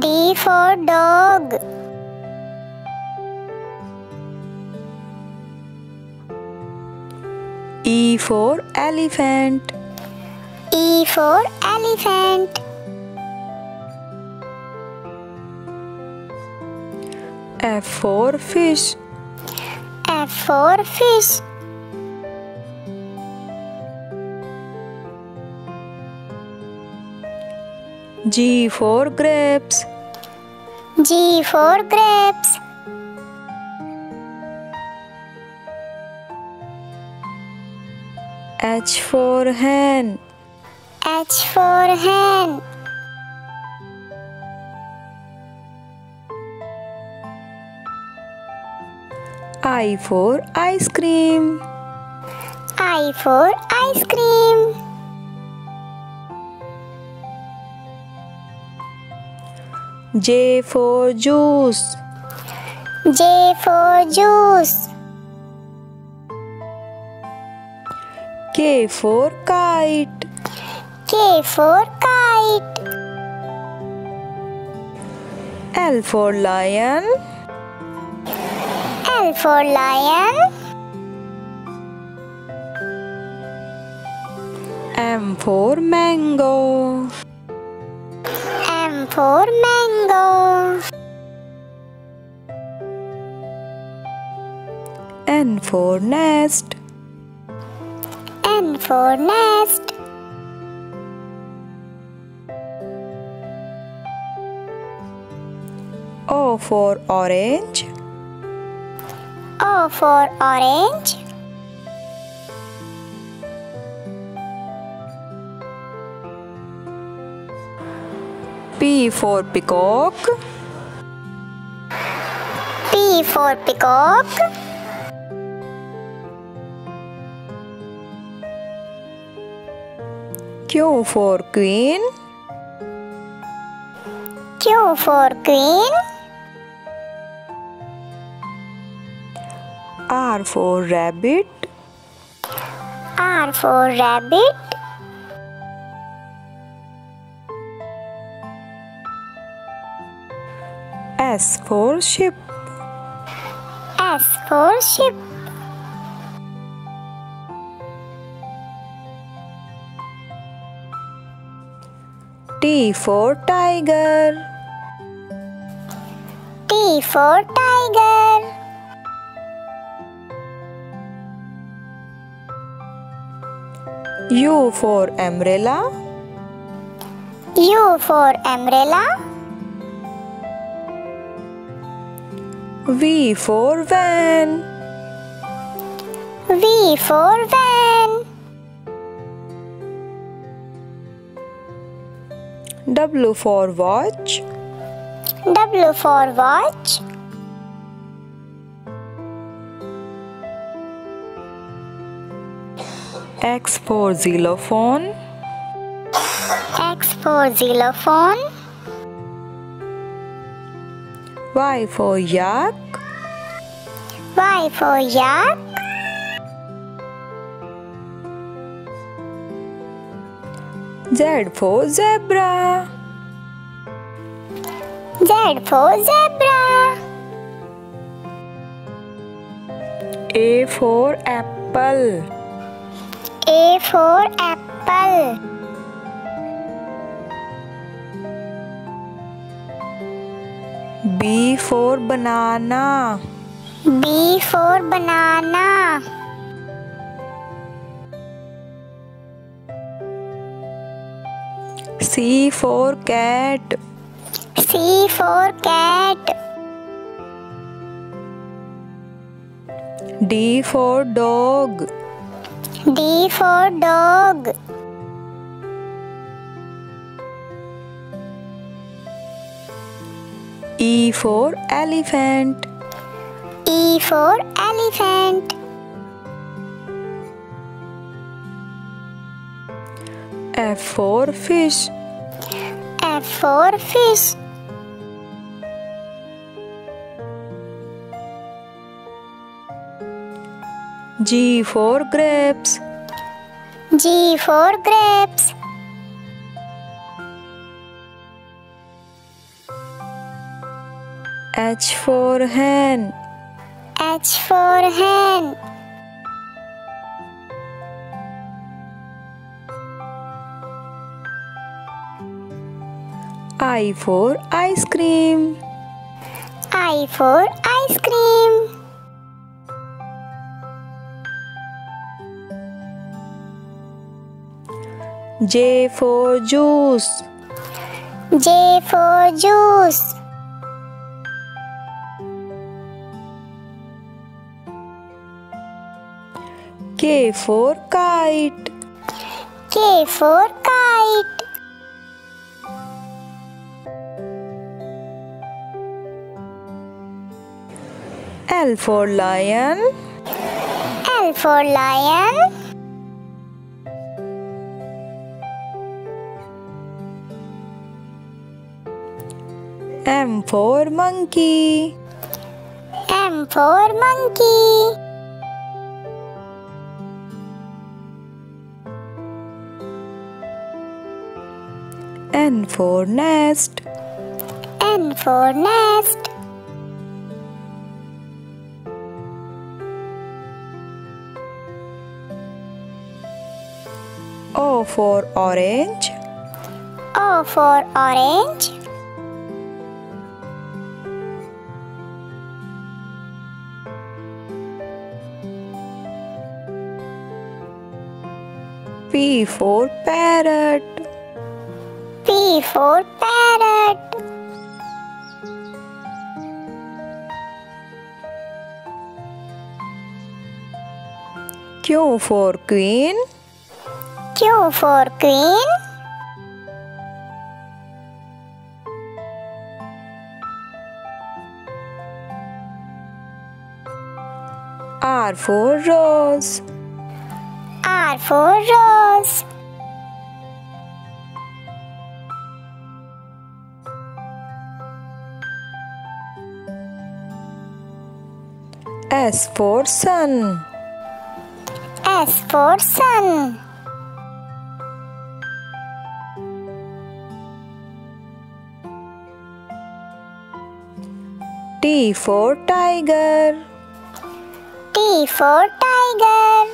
D for dog. E for elephant. E for elephant. F for fish. F for fish. G for grapes. G for grapes. H for hen. H for hen. I for ice cream. I for ice cream. J for juice. J for juice. K for kite. K for kite. L for lion. L for lion. M for mango. M for mango. N for nest. N for nest. O for orange. O for orange. P for peacock. P for peacock. Q for queen. Q for queen. R for rabbit. R for rabbit. S for ship. S for ship. T for tiger. T for tiger. U for umbrella. U for umbrella. V for van. V for van. W for watch. W for watch. X for xylophone. X for xylophone. Y for yak. Y for yak. Z for zebra. Z for zebra. A for apple. A for apple. B for banana. B for banana. C for cat. C for cat. D for dog. D for dog. E for elephant. E for elephant. F for fish. F for fish. G for grapes. G for grapes. H for hen. H for hen. I for ice cream. I for ice cream. J for juice. J for juice. K for kite. K for kite. L for lion. L for lion. M for monkey. M for monkey. N for nest. N for nest. O for orange. O for orange. P for parrot. P for parrot. Q for queen. Q for queen. R for rose. R for rose. S for sun. S for sun. T for tiger. T for tiger.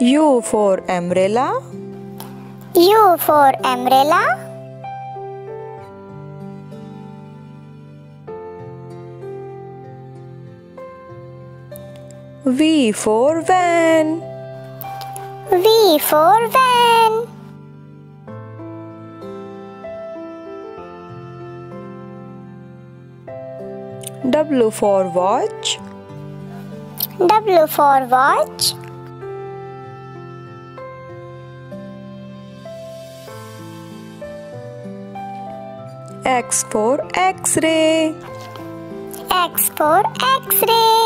U for umbrella. U for umbrella. V for van. V for van. W for watch. W for watch. X for X-ray. X for X-ray.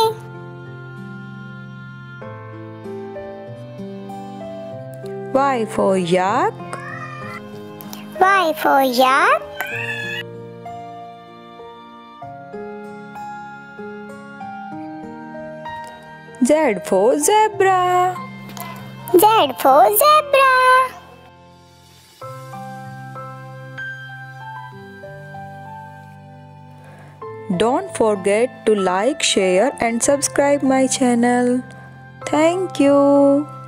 Y for yak. Y for yak. Z for zebra. Z for zebra. Don't forget to like, share and subscribe my channel. Thank you.